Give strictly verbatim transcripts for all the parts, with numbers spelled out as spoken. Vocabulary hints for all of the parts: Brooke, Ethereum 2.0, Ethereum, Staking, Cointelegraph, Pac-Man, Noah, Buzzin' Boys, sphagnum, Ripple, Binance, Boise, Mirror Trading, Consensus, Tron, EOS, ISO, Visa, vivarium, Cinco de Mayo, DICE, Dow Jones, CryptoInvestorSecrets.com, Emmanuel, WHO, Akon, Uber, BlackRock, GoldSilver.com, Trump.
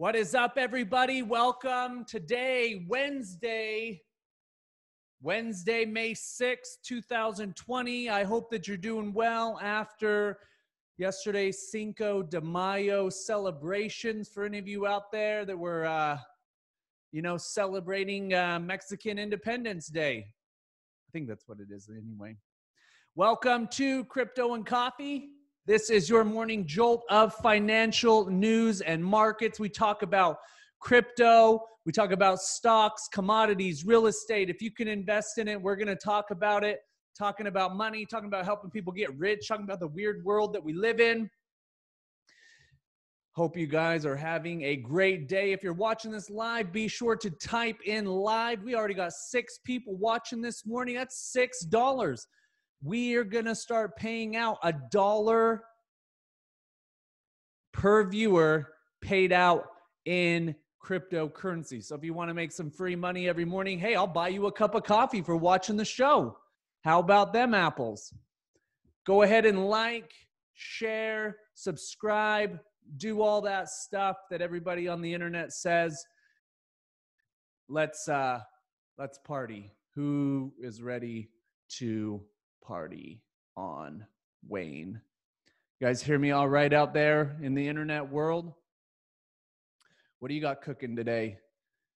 What is up, everybody? Welcome. Today, Wednesday, Wednesday, May sixth, two thousand twenty. I hope that you're doing well after yesterday's Cinco de Mayo celebrations. For any of you out there that were, uh, you know, celebrating uh, Mexican Independence Day. I think that's what it is anyway. Welcome to Crypto and Coffee. This is your morning jolt of financial news and markets. We talk about crypto. We talk about stocks, commodities, real estate. If you can invest in it, we're going to talk about it. Talking about money, talking about helping people get rich, talking about the weird world that we live in. Hope you guys are having a great day. If you're watching this live, be sure to type in live. We already got six people watching this morning. That's six dollars. We are going to start paying out a dollar per viewer paid out in cryptocurrency. So if you want to make some free money every morning, hey, I'll buy you a cup of coffee for watching the show. How about them apples? Go ahead and like, share, subscribe, do all that stuff that everybody on the internet says. Let's, uh, let's party. Who is ready to party on Wayne? You guys hear me all right out there in the internet world? What do you got cooking today?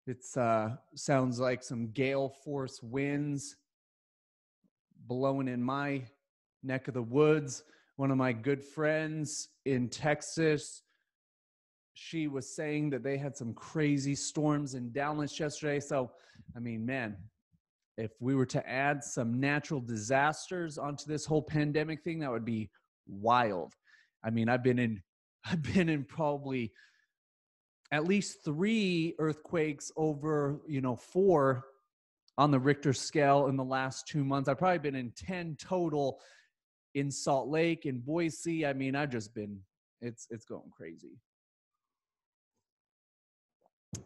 It's uh sounds like some gale force winds blowing in my neck of the woods. One of my good friends in Texas, she was saying that they had some crazy storms in downlands yesterday. So I mean, man, if we were to add some natural disasters onto this whole pandemic thing, that would be wild. I mean, I've been in, I've been in probably at least three earthquakes over, you know, four on the Richter scale in the last two months. I've probably been in ten total in Salt Lake, in Boise. I mean, I've just been, it's, it's going crazy.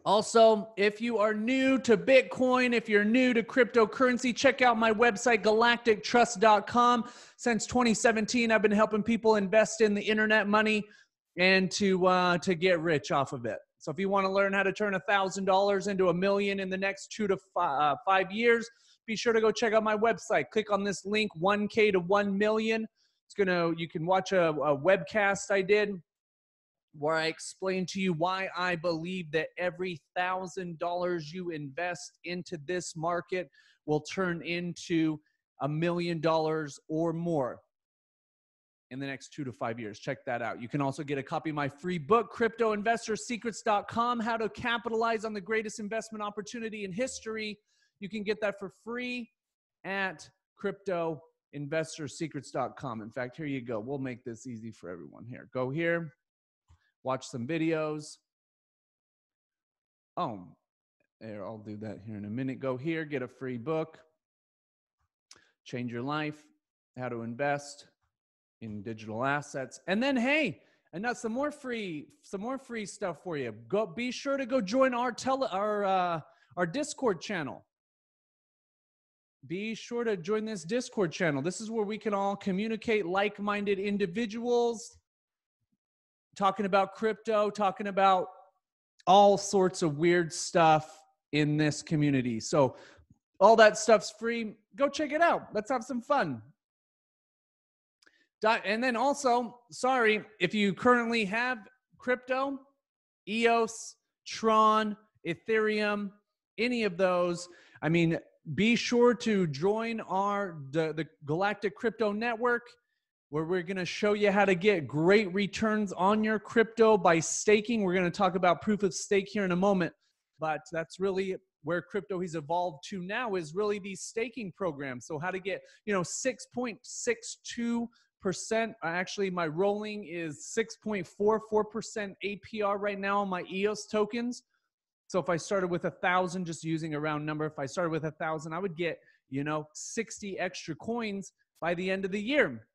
Also, if you are new to Bitcoin, if you're new to cryptocurrency, check out my website, galactic trust dot com. Since twenty seventeen, I've been helping people invest in the internet money and to, uh, to get rich off of it. So if you want to learn how to turn one thousand dollars into a million in the next two to five, uh, five years, be sure to go check out my website. Click on this link, one K to one million. It's gonna, you can watch a, a webcast I did, where I explain to you why I believe that every one thousand dollars you invest into this market will turn into a million dollars or more in the next two to five years. Check that out. You can also get a copy of my free book, Crypto Investor Secrets dot com, How to Capitalize on the Greatest Investment Opportunity in History. You can get that for free at Crypto Investor Secrets dot com. In fact, here you go. We'll make this easy for everyone here. Go here. Watch some videos. Oh, there, I'll do that here in a minute. Go here, get a free book. Change Your Life, How to Invest in Digital Assets. And then, hey, and now some more free, some more free stuff for you. Go, be sure to go join our tele, our, uh, our Discord channel. Be sure to join this Discord channel. This is where we can all communicate, like-minded individuals, talking about crypto, talking about all sorts of weird stuff in this community. So all that stuff's free. Go check it out. Let's have some fun. And then also, sorry, if you currently have crypto, E O S, Tron, Ethereum, any of those, I mean, be sure to join our the, the Galactic Crypto Network, where we're going to show you how to get great returns on your crypto by staking. We're going to talk about proof of stake here in a moment, but that's really where crypto has evolved to now, is really these staking programs. So how to get, you know, six point six two percent. Actually, my rolling is six point four four percent A P R right now on my E O S tokens. So if I started with a thousand, just using a round number, if I started with a thousand, I would get, you know, sixty extra coins by the end of the year.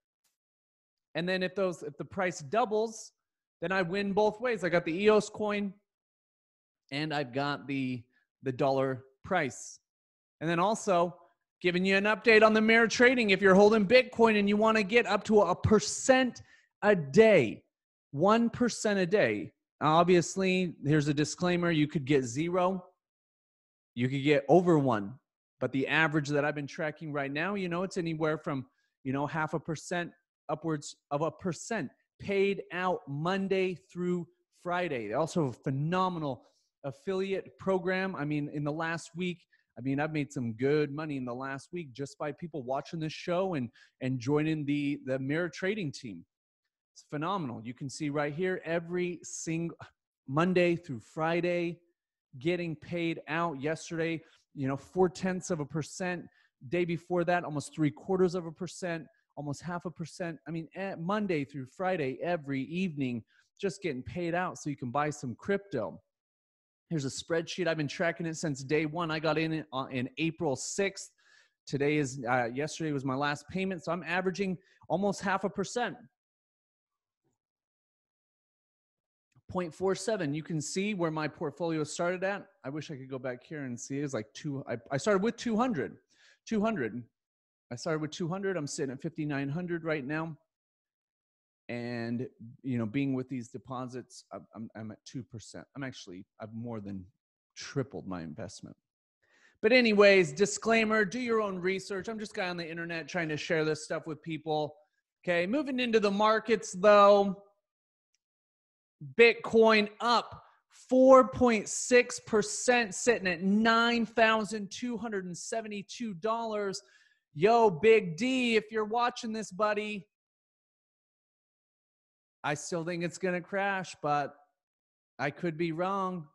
And then if those, if the price doubles, then I win both ways. I got the E O S coin and I've got the, the dollar price. And then also giving you an update on the mirror trading. If you're holding Bitcoin and you want to get up to a percent a day, one percent a day, Obviously, here's a disclaimer. You could get zero. You could get over one. But the average that I've been tracking right now, you know, it's anywhere from, you know, half a percent upwards of a percent paid out Monday through Friday. They also have a phenomenal affiliate program. I mean, in the last week, I mean, I've made some good money in the last week just by people watching this show and, and joining the, the mirror trading team. It's phenomenal. You can see right here, every single Monday through Friday, getting paid out. Yesterday, you know, four tenths of a percent. Day before that, almost three quarters of a percent, almost half a percent. I mean, Monday through Friday, every evening, just getting paid out so you can buy some crypto. Here's a spreadsheet. I've been tracking it since day one. I got in in April sixth. Today is, uh, yesterday was my last payment. So I'm averaging almost half a percent. zero point four seven. You can see where my portfolio started at. I wish I could go back here and see. It was like two. I, I started with two hundred. two hundred. I started with two hundred. I'm sitting at fifty-nine hundred right now. And, you know, being with these deposits, I'm, I'm at two percent. I'm actually, I've more than tripled my investment. But anyways, disclaimer, do your own research. I'm just a guy on the internet trying to share this stuff with people. Okay, moving into the markets though. Bitcoin up four point six percent, sitting at nine thousand two hundred seventy-two dollars. Yo, Big D, if you're watching this, buddy, I still think it's going to crash, but I could be wrong.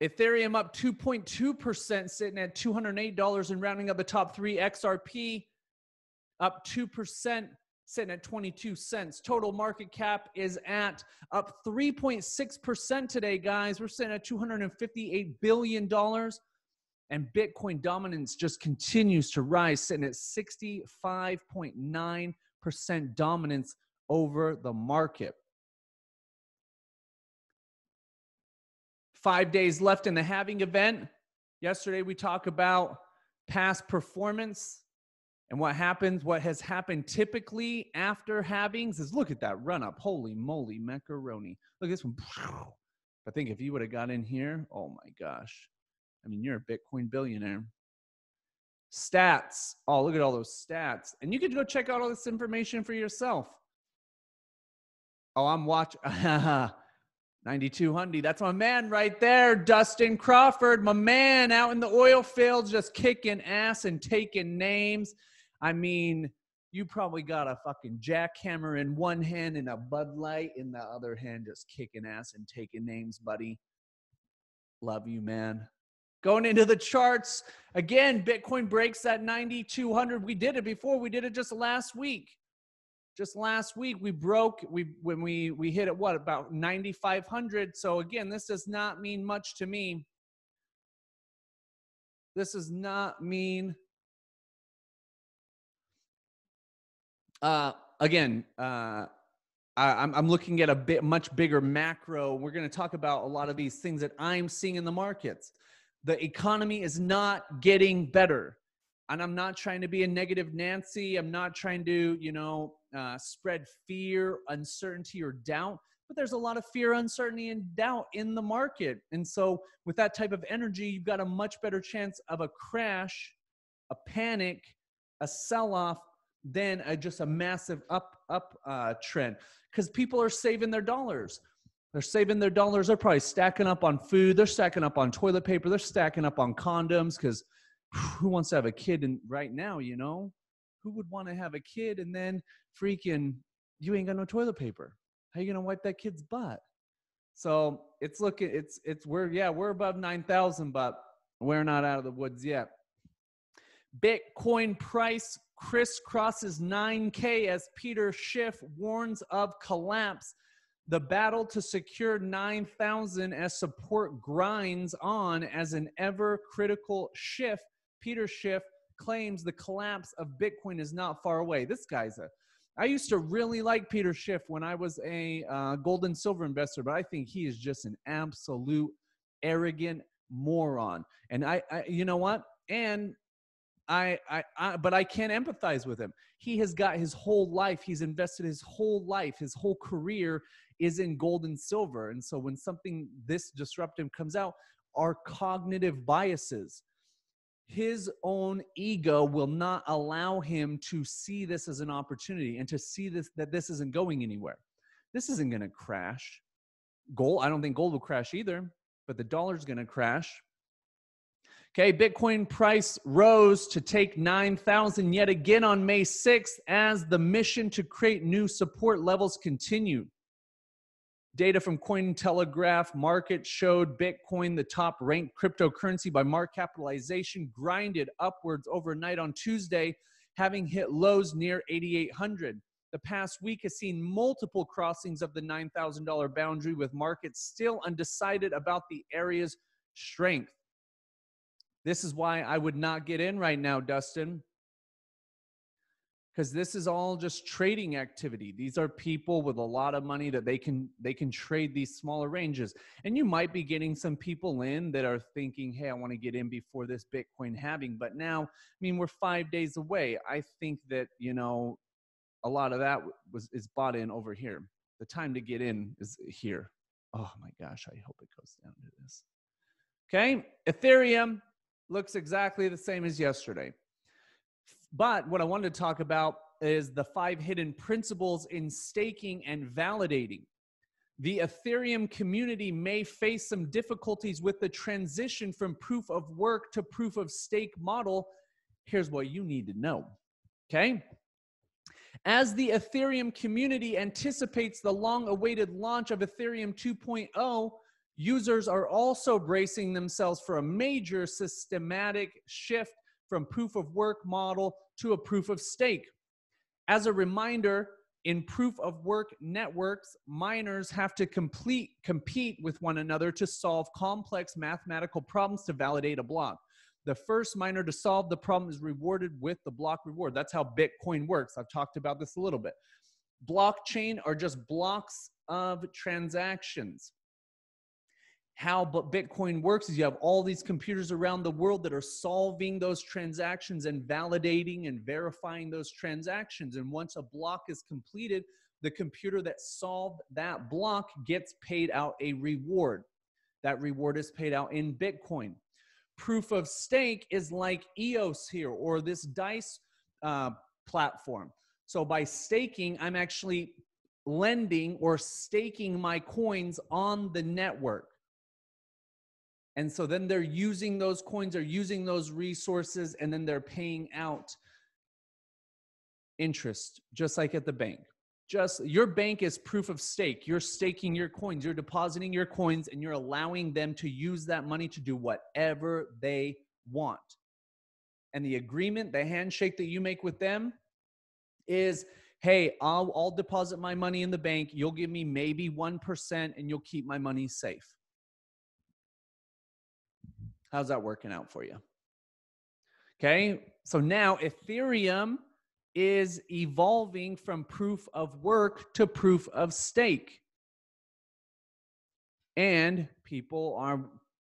Ethereum up two point two percent, sitting at two hundred eight dollars and rounding up the top three. X R P up two percent, sitting at twenty-two cents. Total market cap is at up three point six percent today, guys. We're sitting at two hundred fifty-eight billion dollars. And Bitcoin dominance just continues to rise, sitting at sixty-five point nine percent dominance over the market. Five days left in the halving event. Yesterday we talked about past performance and what happens, what has happened typically after halvings is look at that run up. Holy moly, macaroni. Look at this one. I think if you would have got in here, oh my gosh. I mean, you're a Bitcoin billionaire. Stats. Oh, look at all those stats. And you can go check out all this information for yourself. Oh, I'm watching. ninety-two hundred. That's my man right there. Dustin Crawford, my man out in the oil fields, just kicking ass and taking names. I mean, you probably got a fucking jackhammer in one hand and a Bud Light in the other hand, just kicking ass and taking names, buddy. Love you, man. Going into the charts. Again, Bitcoin breaks that ninety-two hundred. We did it before. We did it just last week. Just last week, we broke, we when we, we hit at what, about ninety-five hundred. So again, this does not mean much to me. This does not mean, uh, again, uh, I, I'm, I'm looking at a bit much bigger macro. We're going to talk about a lot of these things that I'm seeing in the markets. The economy is not getting better. And I'm not trying to be a negative Nancy. I'm not trying to, you know, uh, spread fear, uncertainty, or doubt. But there's a lot of fear, uncertainty, and doubt in the market. And so with that type of energy, you've got a much better chance of a crash, a panic, a sell-off than a, just a massive up, up uh, trend. Because people are saving their dollars. They're saving their dollars. They're probably stacking up on food. They're stacking up on toilet paper. They're stacking up on condoms because who wants to have a kid in, right now, you know? Who would want to have a kid and then freaking, you ain't got no toilet paper. How you going to wipe that kid's butt? So it's looking, it's, it's, we're, yeah, we're above nine thousand, but we're not out of the woods yet. Bitcoin price crisscrosses nine K as Peter Schiff warns of collapse. The battle to secure nine thousand as support grinds on as an ever-critical shift. Peter Schiff claims the collapse of Bitcoin is not far away. This guy's a... I used to really like Peter Schiff when I was a uh, gold and silver investor, but I think he is just an absolute arrogant moron. And I, I you know what? And... I, I, I, but I can't empathize with him. He has got his whole life. He's invested his whole life, his whole career is in gold and silver. And so when something this disruptive comes out, our cognitive biases, his own ego will not allow him to see this as an opportunity and to see this, that this isn't going anywhere. This isn't going to crash. Gold, I don't think gold will crash either, but the dollar's going to crash. Okay, Bitcoin price rose to take nine thousand yet again on May sixth as the mission to create new support levels continued. Data from Cointelegraph market showed Bitcoin, the top-ranked cryptocurrency by market capitalization, grinded upwards overnight on Tuesday, having hit lows near eighty-eight hundred. The past week has seen multiple crossings of the nine thousand dollar boundary, with markets still undecided about the area's strength. This is why I would not get in right now, Dustin, because this is all just trading activity. These are people with a lot of money that they can, they can trade these smaller ranges. And you might be getting some people in that are thinking, hey, I want to get in before this Bitcoin halving. But now, I mean, we're five days away. I think that, you know, a lot of that was, is bought in over here. The time to get in is here. Oh my gosh, I hope it goes down to this. Okay, Ethereum looks exactly the same as yesterday. But what I wanted to talk about is the five hidden principles in staking and validating. The Ethereum community may face some difficulties with the transition from proof of work to proof of stake model. Here's what you need to know, okay? As the Ethereum community anticipates the long-awaited launch of Ethereum two point oh, users are also bracing themselves for a major systematic shift from proof of work model to a proof of stake. As a reminder, in proof of work networks, miners have to complete, compete with one another to solve complex mathematical problems to validate a block. The first miner to solve the problem is rewarded with the block reward. That's how Bitcoin works. I've talked about this a little bit. Blockchain are just blocks of transactions. How Bitcoin works is you have all these computers around the world that are solving those transactions and validating and verifying those transactions. And once a block is completed, the computer that solved that block gets paid out a reward. That reward is paid out in Bitcoin. Proof of stake is like E O S here, or this DICE uh, platform. So by staking, I'm actually lending or staking my coins on the network. And so then they're using those coins, they're using those resources, and then they're paying out interest, just like at the bank. Just your bank is proof of stake. You're staking your coins, you're depositing your coins, and you're allowing them to use that money to do whatever they want. And the agreement, the handshake that you make with them is, hey, I'll, I'll deposit my money in the bank. You'll give me maybe one percent and you'll keep my money safe. How's that working out for you? Okay, so now Ethereum is evolving from proof of work to proof of stake. And people are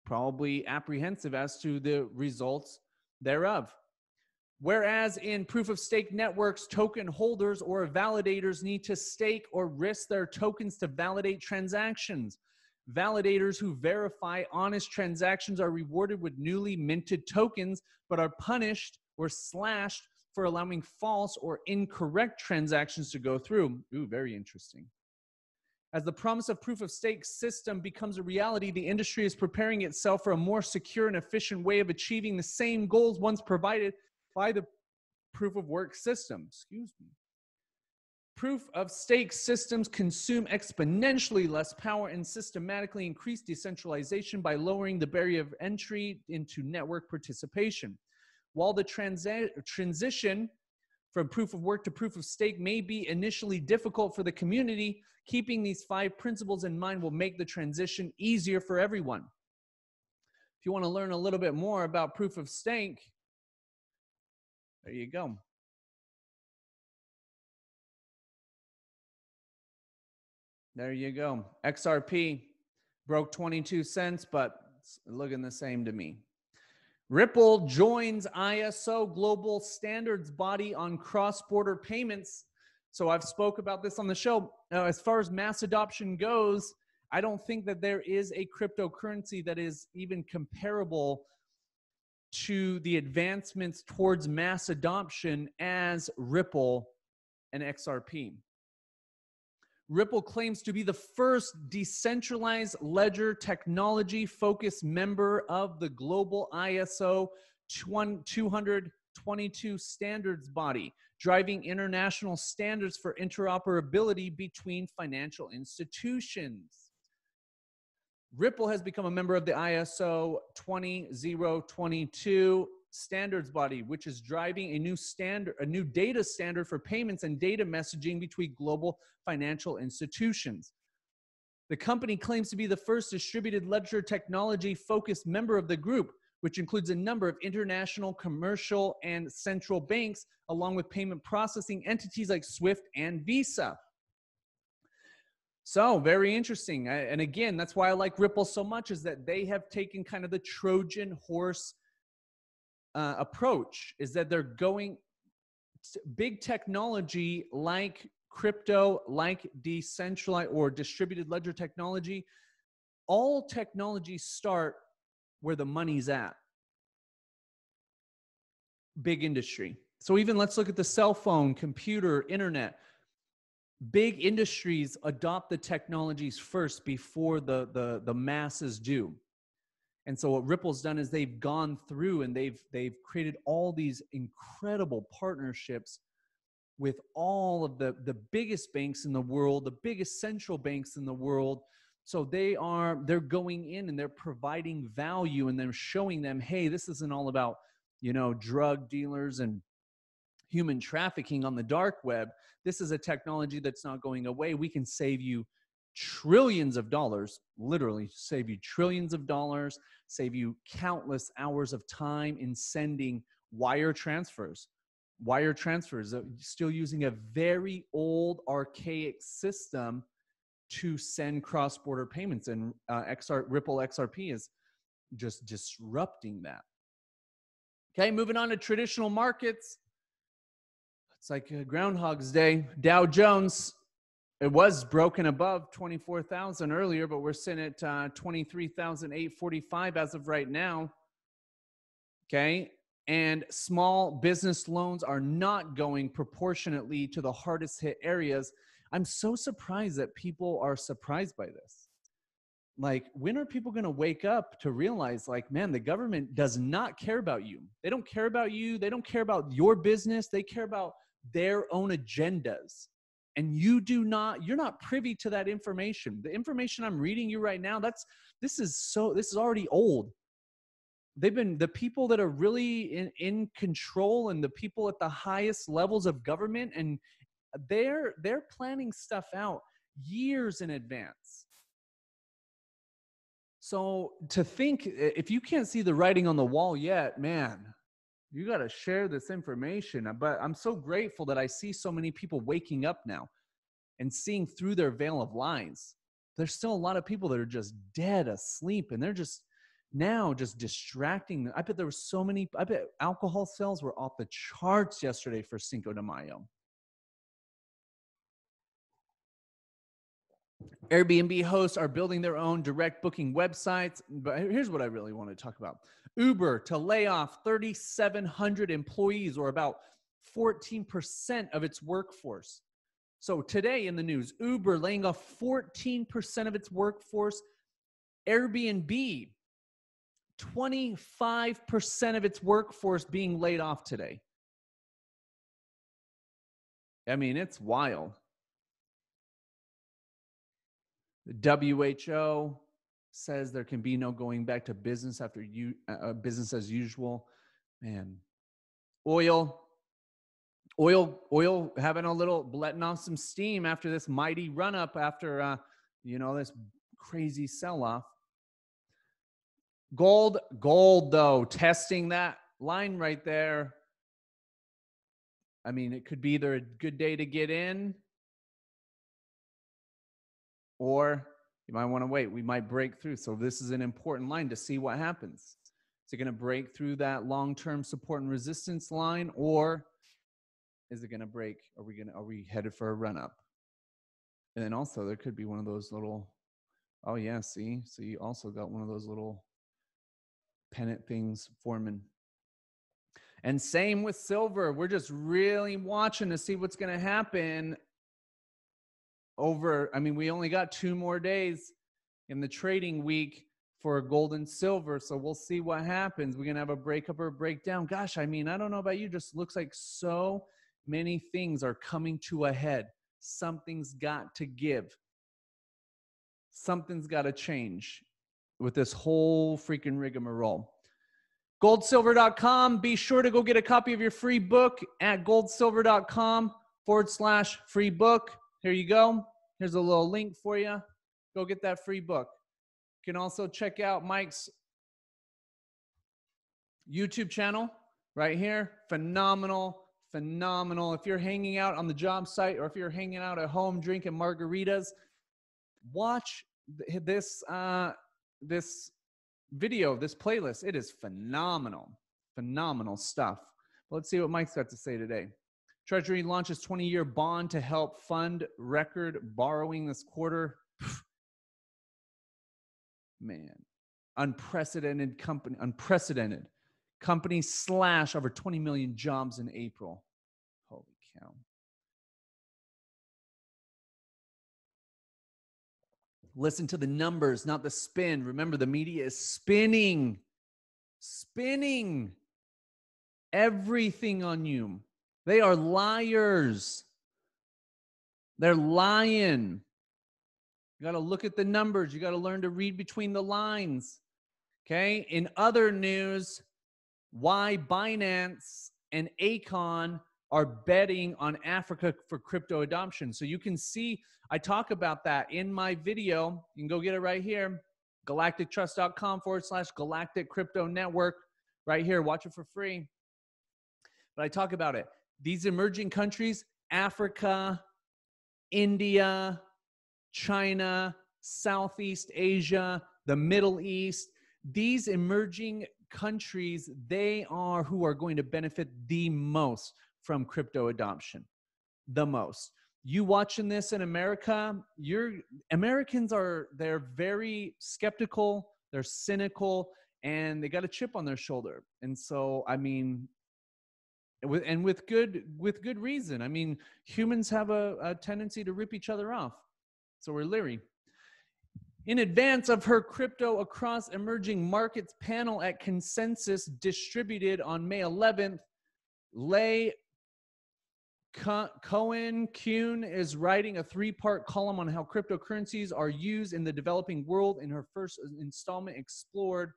probably apprehensive as to the results thereof. Whereas in proof of stake networks, token holders or validators need to stake or risk their tokens to validate transactions. Validators who verify honest transactions are rewarded with newly minted tokens, but are punished or slashed for allowing false or incorrect transactions to go through. Ooh, very interesting. As the promise of proof of stake system becomes a reality, the industry is preparing itself for a more secure and efficient way of achieving the same goals once provided by the proof of work system. Excuse me. Proof of stake systems consume exponentially less power and systematically increase decentralization by lowering the barrier of entry into network participation. While the transi transition from proof of work to proof of stake may be initially difficult for the community, keeping these five principles in mind will make the transition easier for everyone. If you want to learn a little bit more about proof of stake, there you go. There you go. X R P broke twenty-two cents, but it's looking the same to me. Ripple joins I S O global standards body on cross-border payments. So I've spoke about this on the show. Now, as far as mass adoption goes, I don't think that there is a cryptocurrency that is even comparable to the advancements towards mass adoption as Ripple and X R P. Ripple claims to be the first decentralized ledger technology-focused member of the global I S O two hundred twenty-two standards body, driving international standards for interoperability between financial institutions. Ripple has become a member of the I S O two thousand twenty-two standards body, which is driving a new standard, a new data standard for payments and data messaging between global financial institutions. The company claims to be the first distributed ledger technology-focused member of the group, which includes a number of international commercial and central banks, along with payment processing entities like SWIFT and Visa. So very interesting. And again, that's why I like Ripple so much, is that they have taken kind of the Trojan horse uh, approach, is that they're going big technology like crypto, like decentralized or distributed ledger technology. All technologies start where the money's at. Big industry. So even let's look at the cell phone, computer, internet. Big industries adopt the technologies first before the, the, the masses do. And so what Ripple's done is they've gone through and they've, they've created all these incredible partnerships with all of the, the biggest banks in the world, the biggest central banks in the world. So they are, they're going in and they're providing value, and they're showing them, hey, this isn't all about, you know, drug dealers and human trafficking on the dark web. This is a technology that's not going away. We can save you trillions of dollars, literally save you trillions of dollars, save you countless hours of time in sending wire transfers. Wire transfers, still using a very old archaic system to send cross-border payments, and uh, X R, Ripple X R P is just disrupting that. Okay, moving on to traditional markets. It's like Groundhog's Day. Dow Jones, it was broken above twenty-four thousand earlier, but we're sitting at uh, twenty-three thousand eight hundred forty-five as of right now. Okay, and small business loans are not going proportionately to the hardest hit areas. I'm so surprised that people are surprised by this. Like, when are people going to wake up to realize, like, man, the government does not care about you. They don't care about you. They don't care about your business. They care about their own agendas. And you do not, you're not privy to that information. The information I'm reading you right now, that's, this is so, this is already old. They've been, the people that are really in, in control and the people at the highest levels of government and, They're, they're planning stuff out years in advance. So to think, if you can't see the writing on the wall yet, man, you got to share this information. But I'm so grateful that I see so many people waking up now and seeing through their veil of lies. There's still a lot of people that are just dead asleep, and they're just now just distracting them. I bet there were so many, I bet alcohol sales were off the charts yesterday for Cinco de Mayo. Airbnb hosts are building their own direct booking websites. But here's what I really want to talk about. Uber to lay off three thousand seven hundred employees, or about fourteen percent of its workforce. So today in the news, Uber laying off fourteen percent of its workforce. Airbnb, twenty-five percent of its workforce being laid off today. I mean, it's wild. The W H O says there can be no going back to business after you, uh, business as usual. Man, oil, oil, oil, having a little, letting off some steam after this mighty run up after, uh, you know, this crazy sell off. Gold, gold though, testing that line right there. I mean, it could be either a good day to get in, or you might want to wait. We might break through. So this is an important line to see what happens. Is it going to break through that long-term support and resistance line, or Is it going to break? Are we going to, are we headed for a run up? And then also there could be one of those little, oh yeah, see, so you also got one of those little pennant things forming. And same with silver. We're just really watching to see what's going to happen over. I mean, we only got two more days in the trading week for gold and silver. So we'll see what happens. We're going to have a breakup or a breakdown. Gosh, I mean, I don't know about you. Just looks like so many things are coming to a head. Something's got to give. Something's got to change with this whole freaking rigmarole. gold silver dot com. Be sure to go get a copy of your free book at gold silver dot com forward slash free book. Here you go. Here's a little link for you. Go get that free book. You can also check out Mike's YouTube channel right here. Phenomenal, phenomenal. If you're hanging out on the job site or if you're hanging out at home drinking margaritas, watch this, uh, this video, this playlist. It is phenomenal, phenomenal stuff. But let's see what Mike's got to say today. Treasury launches twenty-year bond to help fund record borrowing this quarter. Man, unprecedented company, unprecedented company slash over twenty million jobs in April. Holy cow. Listen to the numbers, not the spin. Remember, the media is spinning, spinning everything on you. They are liars. They're lying. You got to look at the numbers. You got to learn to read between the lines. Okay. In other news, why Binance and Akon are betting on Africa for crypto adoption. So you can see, I talk about that in my video. You can go get it right here. galactic trust dot com forward slash Galactic Crypto Network right here. Watch it for free. But I talk about it. These emerging countries, Africa, India, China, Southeast Asia, the Middle East, these emerging countries, they are who are going to benefit the most from crypto adoption. The most. You watching this in America, you're, Americans are, they're very skeptical, they're cynical, and they got a chip on their shoulder. And so, I mean, and with good, with good reason. I mean, humans have a, a tendency to rip each other off. So we're leery. In advance of her Crypto Across Emerging Markets panel at Consensus distributed on May eleventh, Leigh Cohen-Kuhn is writing a three-part column on how cryptocurrencies are used in the developing world. In her first installment, explored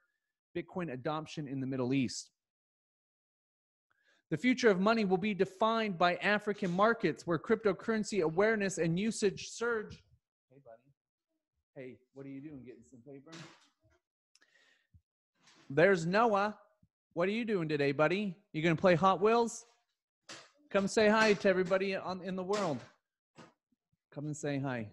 Bitcoin adoption in the Middle East. The future of money will be defined by African markets where cryptocurrency awareness and usage surge. Hey, buddy. Hey, what are you doing? Getting some paper? There's Noah. What are you doing today, buddy? You going to play Hot Wheels? Come say hi to everybody on, in the world. Come and say hi.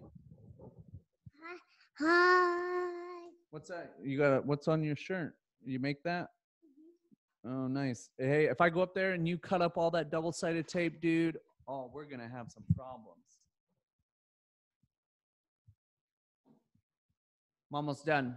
Hi. What's that? You got a, what's on your shirt? You make that? Mm-hmm. Oh, nice. Hey, if I go up there and you cut up all that double-sided tape, dude, oh, we're going to have some problems. I'm almost done.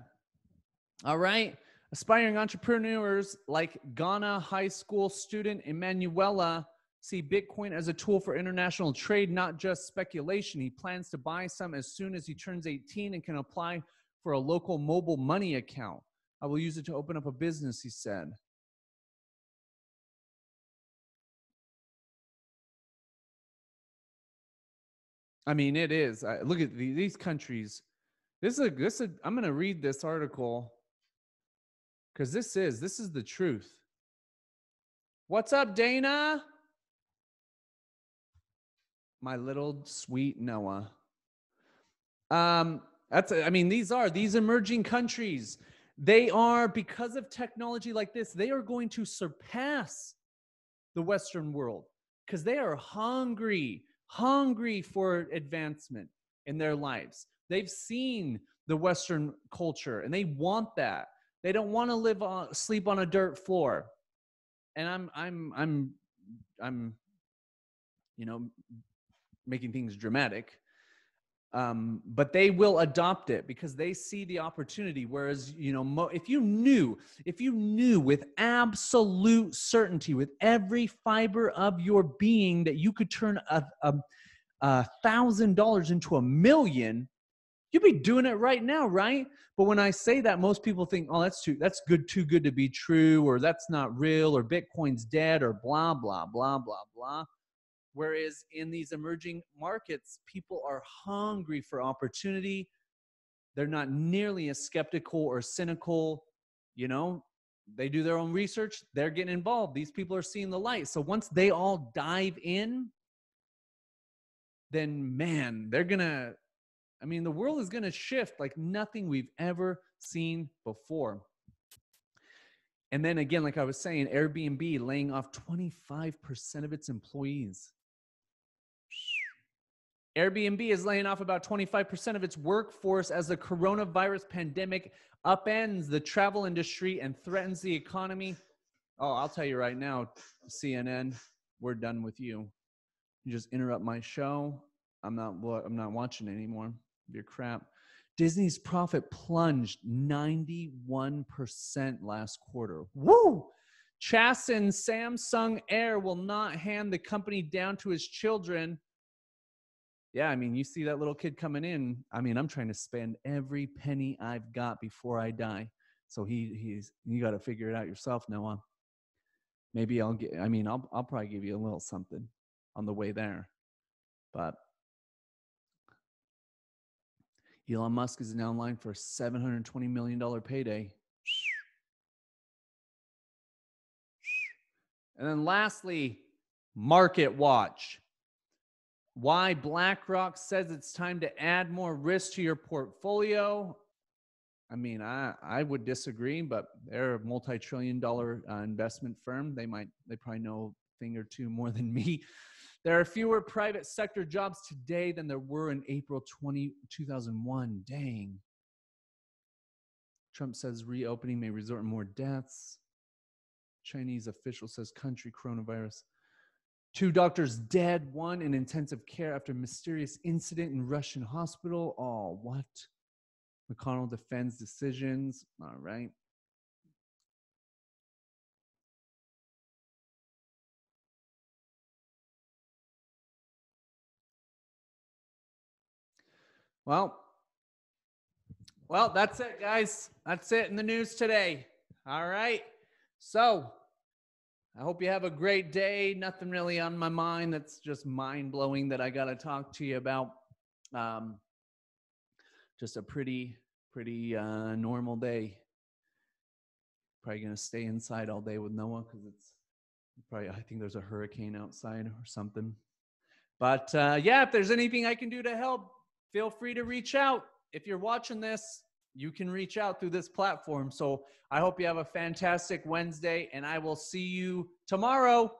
All right. Aspiring entrepreneurs like Ghana high school student Emmanuel see Bitcoin as a tool for international trade, not just speculation. He plans to buy some as soon as he turns eighteen and can apply for a local mobile money account. I will use it to open up a business, he said. I mean, it is. I, look at the, these countries. This is, a, this is, I'm going to read this article because this is, this is the truth. What's up, Dana? My little sweet Noah. Um, that's, I mean, these are, these emerging countries, they are, because of technology like this, they are going to surpass the Western world because they are hungry, hungry for advancement in their lives. They've seen the Western culture and they want that. They don't want to live on, sleep on a dirt floor. And I'm, I'm, I'm, I'm you know, making things dramatic. Um, but they will adopt it because they see the opportunity. Whereas, you know, mo if you knew, if you knew with absolute certainty, with every fiber of your being, that you could turn a, a, a thousand dollars into a million, you'd be doing it right now, right? But when I say that, most people think, oh, that's too, that's good, too good to be true, or that's not real, or Bitcoin's dead, or blah, blah, blah, blah, blah. Whereas in these emerging markets, people are hungry for opportunity. They're not nearly as skeptical or cynical. You know, they do their own research. They're getting involved. These people are seeing the light. So once they all dive in, then, man, they're going to, I mean, the world is going to shift like nothing we've ever seen before. And then again, like I was saying, Airbnb laying off twenty-five percent of its employees. Airbnb is laying off about twenty-five percent of its workforce as the coronavirus pandemic upends the travel industry and threatens the economy. Oh, I'll tell you right now, C N N, we're done with you. You just interrupt my show. I'm not, I'm not watching anymore. Your crap. Disney's profit plunged ninety-one percent last quarter. Woo! Chasen Samsung Air will not hand the company down to his children. Yeah, I mean, you see that little kid coming in. I mean, I'm trying to spend every penny I've got before I die. So he, he's, you got to figure it out yourself, Noah. Maybe I'll get, I mean, I'll, I'll probably give you a little something on the way there. But Elon Musk is now in line for a seven hundred twenty million dollar payday. And then lastly, Market Watch. Why BlackRock says it's time to add more risk to your portfolio. I mean, I, I would disagree, but they're a multi-trillion dollar uh, investment firm. They might, they probably know a thing or two more than me. There are fewer private sector jobs today than there were in April twenty, two thousand one. Dang. Trump says reopening may result in more deaths. Chinese official says country coronavirus. Two doctors dead, one in intensive care after mysterious incident in Russian hospital. Oh, what? McConnell defends decisions. All right. Well, well, that's it, guys. That's it in the news today. All right. So I hope you have a great day. Nothing really on my mind that's just mind-blowing that I got to talk to you about. Um, just a pretty, pretty uh, normal day. Probably going to stay inside all day with Noah because it's probably, I think there's a hurricane outside or something. But uh, yeah, if there's anything I can do to help, feel free to reach out. If you're watching this, you can reach out through this platform. So I hope you have a fantastic Wednesday, and I will see you tomorrow.